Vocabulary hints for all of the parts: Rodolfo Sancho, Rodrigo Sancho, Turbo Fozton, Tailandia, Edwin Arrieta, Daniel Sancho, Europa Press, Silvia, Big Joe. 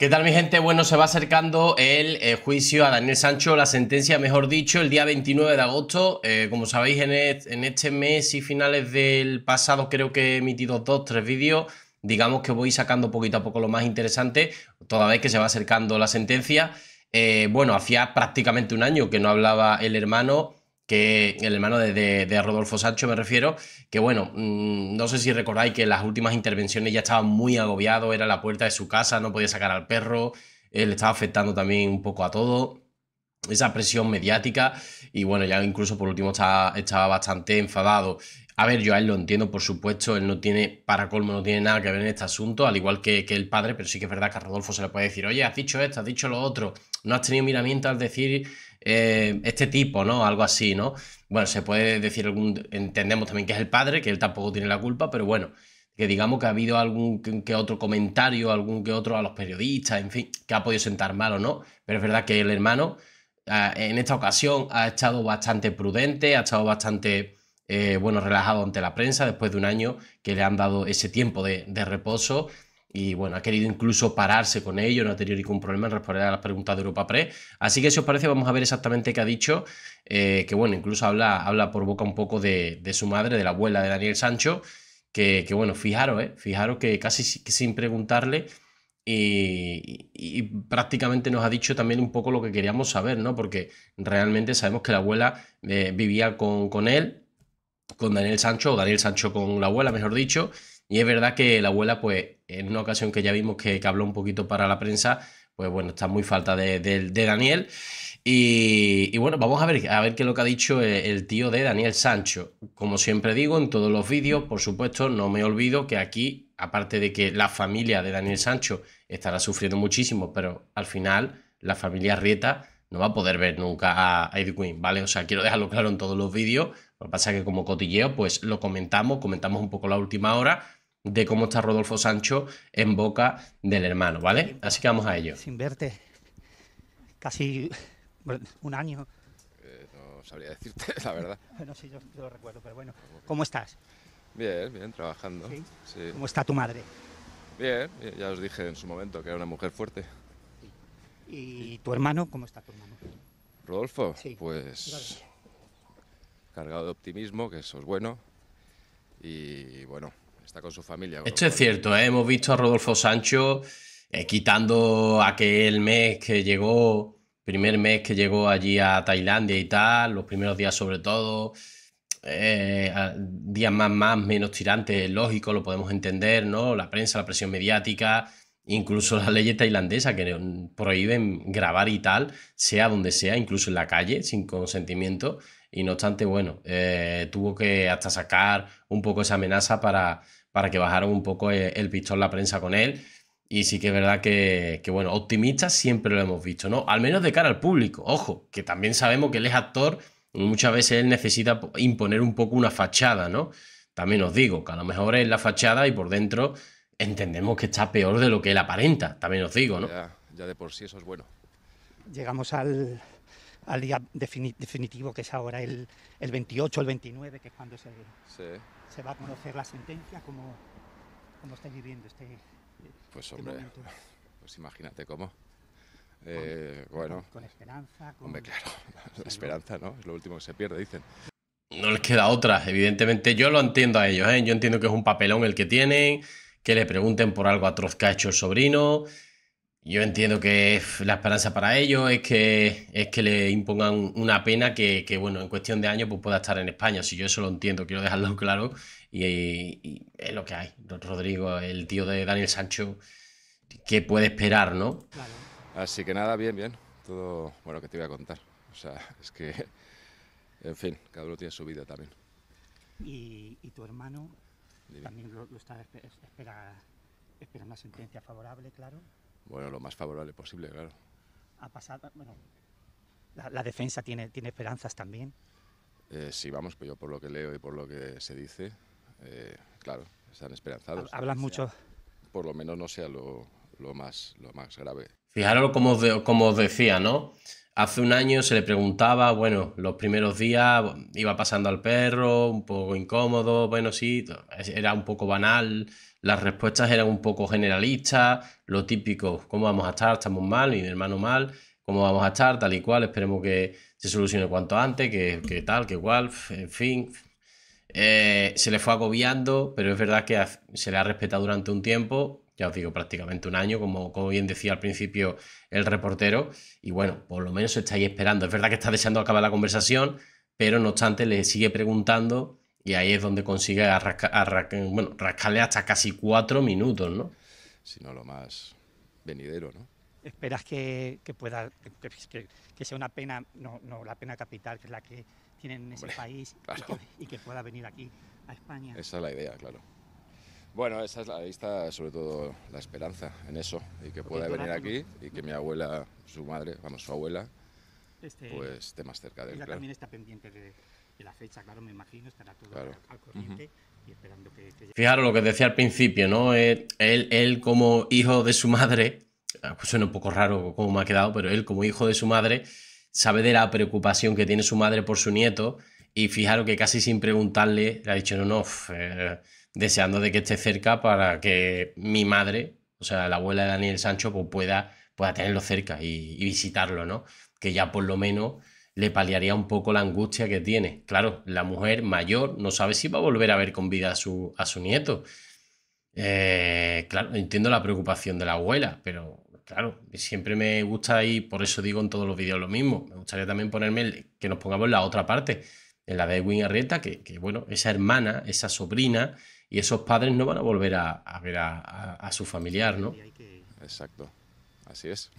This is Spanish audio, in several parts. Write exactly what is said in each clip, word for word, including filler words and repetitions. ¿Qué tal, mi gente? Bueno, se va acercando el eh, juicio a Daniel Sancho, la sentencia, mejor dicho, el día veintinueve de agosto. Eh, como sabéis, en, et, en este mes y finales del pasado creo que he emitido dos, tres vídeos. Digamos que voy sacando poquito a poco lo más interesante, toda vez que se va acercando la sentencia. Eh, bueno, hacía prácticamente un año que no hablaba el hermano, que el hermano de, de, de Rodolfo Sancho me refiero, que bueno, mmm, no sé si recordáis que las últimas intervenciones ya estaba muy agobiado, era la puerta de su casa, no podía sacar al perro, eh, le estaba afectando también un poco a todo, esa presión mediática, y bueno, ya incluso por último estaba, estaba bastante enfadado. A ver, yo a él lo entiendo, por supuesto, él no tiene, para colmo, no tiene nada que ver en este asunto, al igual que, que el padre, pero sí que es verdad que a Rodolfo se le puede decir, oye, has dicho esto, has dicho lo otro, no has tenido miramiento al decir eh, este tipo, ¿no? Algo así, ¿no? Bueno, se puede decir algún, entendemos también que es el padre, que él tampoco tiene la culpa, pero bueno, que digamos que ha habido algún que otro comentario, algún que otro a los periodistas, en fin, que ha podido sentar mal o no, pero es verdad que el hermano eh, en esta ocasión ha estado bastante prudente, ha estado bastante... Eh, bueno, relajado ante la prensa después de un año que le han dado ese tiempo de, de reposo, y bueno, ha querido incluso pararse con ello, no ha tenido ningún problema en responder a las preguntas de Europa Press. Así que si os parece vamos a ver exactamente qué ha dicho, eh, que bueno, incluso habla, habla por boca un poco de, de su madre, de la abuela de Daniel Sancho, que, que bueno, fijaros, eh, fijaros que casi que sin preguntarle y, y, y prácticamente nos ha dicho también un poco lo que queríamos saber, ¿no? Porque realmente sabemos que la abuela eh, vivía con, con él, con Daniel Sancho, o Daniel Sancho con la abuela, mejor dicho, y es verdad que la abuela, pues, en una ocasión que ya vimos que, que habló un poquito para la prensa, pues bueno, está muy falta de, de, de Daniel, y, y bueno, vamos a ver, a ver qué es lo que ha dicho el, el tío de Daniel Sancho. Como siempre digo en todos los vídeos, por supuesto, no me olvido que aquí, aparte de que la familia de Daniel Sancho estará sufriendo muchísimo, pero al final la familia Arrieta no va a poder ver nunca a Edwin, ¿vale? O sea, quiero dejarlo claro en todos los vídeos. Lo que pasa es que como cotilleo, pues lo comentamos, comentamos un poco la última hora de cómo está Rodolfo Sancho en boca del hermano, ¿vale? Así que vamos a ello. Sin verte, casi un año. Eh, no sabría decirte, la verdad. Bueno, sí, yo, yo lo recuerdo, pero bueno. ¿Cómo estás? Bien, bien, trabajando. ¿Sí? Sí. ¿Cómo está tu madre? Bien, ya os dije en su momento que era una mujer fuerte. Sí. ¿Y tu hermano? ¿Cómo está tu hermano? Rodolfo, sí. Pues... Gracias. Cargado de optimismo, que eso es bueno, y bueno, está con su familia. Esto es cierto, ¿eh? Hemos visto a Rodolfo Sancho eh, quitando aquel mes que llegó, primer mes que llegó allí a Tailandia y tal, los primeros días sobre todo, eh, días más, más, menos tirantes, lógico, lo podemos entender, ¿no? La prensa, la presión mediática, incluso las leyes tailandesas que prohíben grabar y tal, sea donde sea, incluso en la calle, sin consentimiento. Y no obstante, bueno, eh, tuvo que hasta sacar un poco esa amenaza para, para que bajaran un poco el, el pistón la prensa con él. Y sí que es verdad que, que, bueno, optimista siempre lo hemos visto, ¿no? Al menos de cara al público, ojo, que también sabemos que él es actor y muchas veces él necesita imponer un poco una fachada, ¿no? También os digo que a lo mejor es la fachada y por dentro entendemos que está peor de lo que él aparenta, también os digo, ¿no? Ya, ya de por sí eso es bueno. Llegamos al... al día definitivo, que es ahora el, el veintiocho, el veintinueve, que es cuando se, sí. se va a conocer la sentencia. ¿Cómo, cómo estáis viviendo este Pues este hombre, momento? Pues imagínate cómo. Eh, con, bueno, con, con esperanza. Con, hombre, claro, la esperanza, ¿no? Es lo último que se pierde, dicen. No les queda otra, evidentemente. Yo lo entiendo a ellos, ¿eh? Yo entiendo que es un papelón el que tienen, que le pregunten por algo atroz que ha hecho el sobrino. Yo entiendo que la esperanza para ellos es que, es que le impongan una pena que, que, bueno, en cuestión de años pues pueda estar en España. Si yo eso lo entiendo, quiero dejarlo claro. Y, y es lo que hay. Rodrigo, el tío de Daniel Sancho, ¿qué puede esperar, no? Claro. Así que nada, bien, bien. Todo, bueno, que te voy a contar. O sea, es que, en fin, cada uno tiene su vida también. ¿Y, y tu hermano Dime. también lo, lo está espera, espera una sentencia favorable, claro? Bueno, lo más favorable posible, claro. Ha pasado, bueno, la, la defensa tiene, tiene esperanzas también. Eh, sí, vamos, pues yo por lo que leo y por lo que se dice, eh, claro, están esperanzados. Hablan mucho. Por lo menos no sea lo, lo más, lo más grave. Fijaros como os, de, como os decía, ¿no? Hace un año se le preguntaba, bueno, los primeros días iba pasando al perro, un poco incómodo, bueno, sí, era un poco banal, las respuestas eran un poco generalistas, lo típico, ¿cómo vamos a estar? Estamos mal, mi hermano mal, ¿cómo vamos a estar? Tal y cual, esperemos que se solucione cuanto antes, que, que tal, que igual, en fin. Eh, se le fue agobiando, pero es verdad que se le ha respetado durante un tiempo, ya os digo, prácticamente un año, como, como bien decía al principio el reportero, y bueno, por lo menos está ahí esperando. Es verdad que está deseando acabar la conversación, pero no obstante le sigue preguntando y ahí es donde consigue arrasca, arrasca, bueno, rascarle hasta casi cuatro minutos, ¿no? Si no, lo más venidero, ¿no? Esperas que, que pueda, que, que, que sea una pena, no, no la pena capital, que es la que tienen en ese Hombre, país, claro. y, que, y que pueda venir aquí a España. Esa es la idea, claro. Bueno, esa es la vista, sobre todo la esperanza en eso, y que pueda venir aquí y que mi abuela, su madre, vamos, su abuela, este, pues esté más cerca de él. Ella claro. también está pendiente de, de la fecha, claro, me imagino, estará todo claro. al, al corriente. Uh-huh. Y esperando que, que... Fijaros lo que decía al principio, ¿no? Él, él, él como hijo de su madre, pues suena un poco raro como me ha quedado, pero él como hijo de su madre sabe de la preocupación que tiene su madre por su nieto y fijaros que casi sin preguntarle le ha dicho no, no, eh, deseando de que esté cerca para que mi madre, o sea, la abuela de Daniel Sancho, pues pueda, pueda tenerlo cerca y, y visitarlo, ¿no? Que ya por lo menos le paliaría un poco la angustia que tiene. Claro, la mujer mayor no sabe si va a volver a ver con vida a su, a su nieto. Eh, claro, entiendo la preocupación de la abuela, pero claro, siempre me gusta y por eso digo en todos los vídeos lo mismo. Me gustaría también ponerme, que nos pongamos en la otra parte, en la de Edwin Arrieta, que, que bueno, esa hermana, esa sobrina y esos padres no van a volver a, a ver a, a, a su familiar, ¿no? Exacto, así es.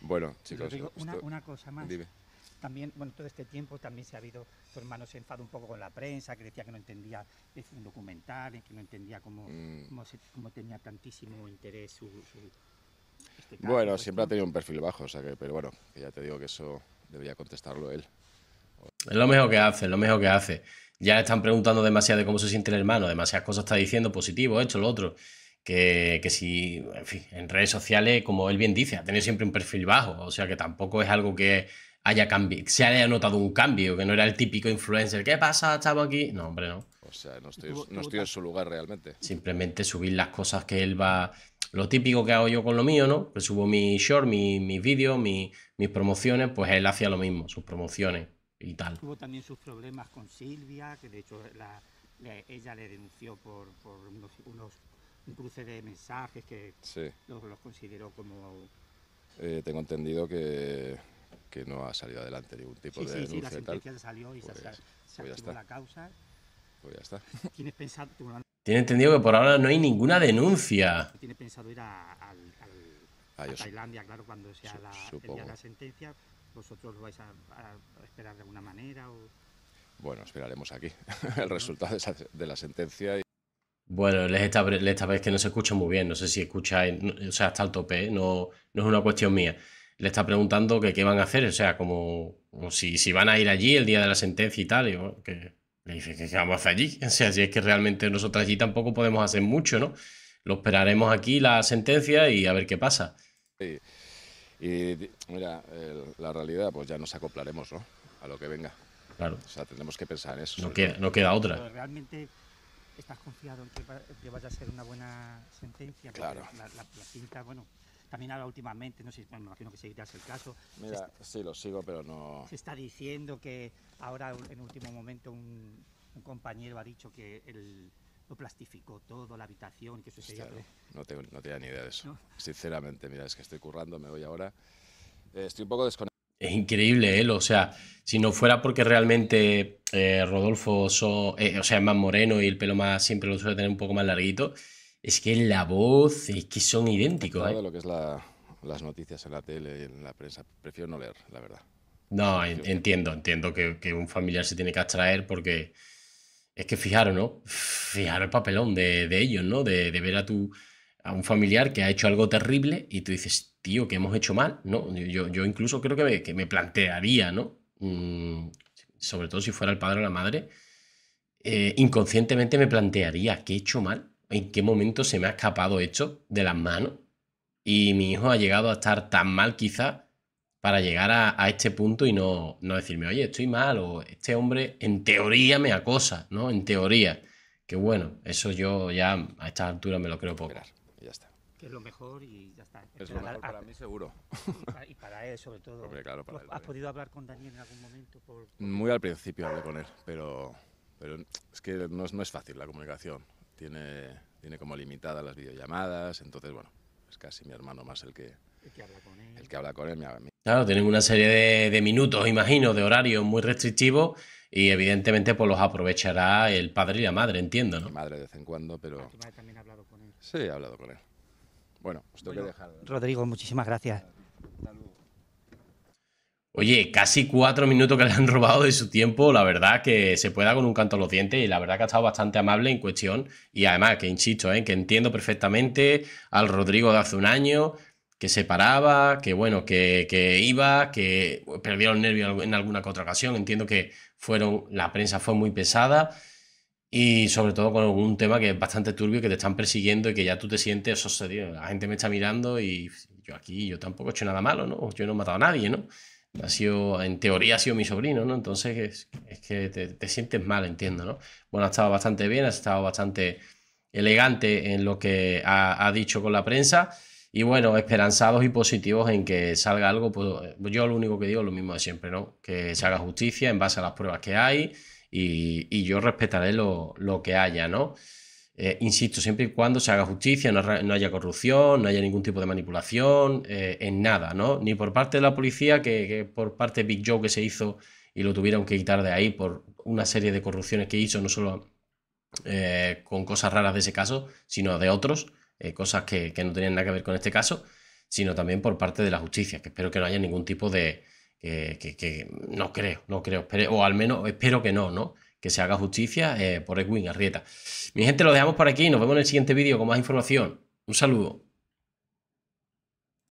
Bueno, chicos, digo, una, una cosa más. Dime. También, bueno, todo este tiempo también se ha habido, tu hermano se enfadó un poco con la prensa, que decía que no entendía un documental, que no entendía cómo, mm. cómo, se, cómo tenía tantísimo interés su... su este caso, bueno, siempre ha tenido un perfil bajo, o sea que, pero bueno, que ya te digo que eso debería contestarlo él. Es lo mejor que hace, es lo mejor que hace. Ya le están preguntando demasiado de cómo se siente el hermano, demasiadas cosas está diciendo, positivo, esto, lo otro. Que, que si, en fin, en redes sociales, como él bien dice, ha tenido siempre un perfil bajo, o sea que tampoco es algo que... haya cambio, se haya notado un cambio, que no era el típico influencer. ¿Qué pasa, chavo, aquí? No, hombre, no. O sea, no estoy, no estoy en su lugar realmente. Simplemente subir las cosas que él va... Lo típico que hago yo con lo mío, ¿no? Que subo mi short, mi, mis vídeos, mi, mis promociones, pues él hacía lo mismo, sus promociones y tal. Tuvo también sus problemas con Silvia, que de hecho la, la, ella le denunció por, por unos, unos un cruce de mensajes que sí. los, los consideró como... Eh, tengo entendido que... que no ha salido adelante ningún tipo sí, de denuncia. Sí, sí, la sentencia tal. salió y pues, se, se pues activó la causa. Pues ya está. ¿Tienes pensado? Tiene entendido que por ahora no hay ninguna denuncia. Tiene pensado ir a, a, a, a, a Tailandia, claro, cuando sea su, la, el día de la sentencia. ¿Vosotros lo vais a, a esperar de alguna manera? O... Bueno, esperaremos aquí el resultado de, esa, de la sentencia. Y... Bueno, esta, esta vez que no se escucha muy bien, no sé si escucha, o sea, está al tope, ¿eh? no, no es una cuestión mía. Le está preguntando que qué van a hacer, o sea, como, como si, si van a ir allí el día de la sentencia y tal, y bueno, que le dice que vamos a hacer allí, o sea, si es que realmente nosotros allí tampoco podemos hacer mucho, ¿no? Lo esperaremos aquí la sentencia y a ver qué pasa. Y, y mira, el, la realidad, pues ya nos acoplaremos, ¿no? A lo que venga. Claro. O sea, tenemos que pensar en eso. No queda, no queda otra. Pero realmente estás confiado en que, que vaya a ser una buena sentencia. Claro. La, la, la cinta, bueno... También ahora últimamente, no sé, me imagino que seguirás el caso. Mira, sí, lo sigo, pero no... Se está diciendo que ahora, en último momento, un, un compañero ha dicho que él lo plastificó todo, la habitación, que eso sería... Claro, no tengo, no tenía ni idea de eso. ¿No? Sinceramente, mira, es que estoy currando, me voy ahora. Eh, estoy un poco desconectado. Es increíble él, o sea, si no fuera porque realmente eh, Rodolfo, so, eh, o sea, es más moreno y el pelo más siempre lo suele tener un poco más larguito... Es que la voz, es que son idénticos. Claro, ¿eh? Lo que es la, las noticias en la tele y en la prensa, prefiero no leer, la verdad. No, en, entiendo, entiendo que, que un familiar se tiene que abstraer porque es que fijaros, ¿no? Fijaros el papelón de, de ellos, ¿no? De, de ver a, tu, a un familiar que ha hecho algo terrible y tú dices, tío, ¿qué hemos hecho mal? ¿No? Yo, yo incluso creo que me, que me plantearía, ¿no? Mm, sobre todo si fuera el padre o la madre, eh, inconscientemente me plantearía, ¿qué he hecho mal? ¿En qué momento se me ha escapado esto de las manos? y mi hijo ha llegado a estar tan mal quizá para llegar a, a este punto y no, no decirme, oye, estoy mal, o este hombre en teoría me acosa, ¿no? En teoría. Que bueno, eso yo ya a esta altura me lo creo poco. Ya está. Que es lo mejor y ya está. Es lo mejor para mí, seguro. Y para él, sobre todo. Porque, claro, para él, ¿has podido hablar con Daniel en algún momento? Por, por... Muy al principio hablé con él, pero, pero es que no es, no es fácil la comunicación. Tiene, tiene como limitadas las videollamadas, entonces, bueno, es casi mi hermano más el que, el que habla con él. El que habla con él, mi amigo. Claro, tienen una serie de, de minutos, imagino, de horarios muy restrictivos y evidentemente pues los aprovechará el padre y la madre, entiendo, ¿no? Mi madre de vez en cuando, pero... ¿Tu madre también ha hablado con él? Sí, he hablado con él. Bueno, os tengo que dejar. Rodrigo, muchísimas gracias. Oye, casi cuatro minutos que le han robado de su tiempo, la verdad que se puede dar con un canto a los dientes y la verdad que ha estado bastante amable en cuestión y además que insisto, ¿eh? Que entiendo perfectamente al Rodrigo de hace un año, que se paraba, que bueno, que, que iba, que perdió el nervio en alguna que otra ocasión, entiendo que fueron, la prensa fue muy pesada y sobre todo con un tema que es bastante turbio, que te están persiguiendo y que ya tú te sientes, eso se dio, la gente me está mirando y yo aquí, yo tampoco he hecho nada malo, ¿no? Yo no he matado a nadie, ¿no? Ha sido, en teoría ha sido mi sobrino, ¿no? Entonces es, es que te, te sientes mal, entiendo, ¿no? Bueno, ha estado bastante bien, ha estado bastante elegante en lo que ha, ha dicho con la prensa y bueno, esperanzados y positivos en que salga algo, pues yo lo único que digo es lo mismo de siempre, ¿no? Que se haga justicia en base a las pruebas que hay y, y yo respetaré lo, lo que haya, ¿no? Eh, insisto, siempre y cuando se haga justicia, no, no haya corrupción, no haya ningún tipo de manipulación, eh, en nada, ¿no? Ni por parte de la policía, que, que por parte de Big Joe que se hizo y lo tuvieron que quitar de ahí por una serie de corrupciones que hizo, no solo eh, con cosas raras de ese caso, sino de otros, eh, cosas que, que no tenían nada que ver con este caso, sino también por parte de la justicia, que espero que no haya ningún tipo de... Eh, que, que no creo, no creo, o al menos espero que no, ¿no? Que se haga justicia eh, por Edwin Arrieta. Mi gente, lo dejamos por aquí. Nos vemos en el siguiente vídeo con más información. Un saludo.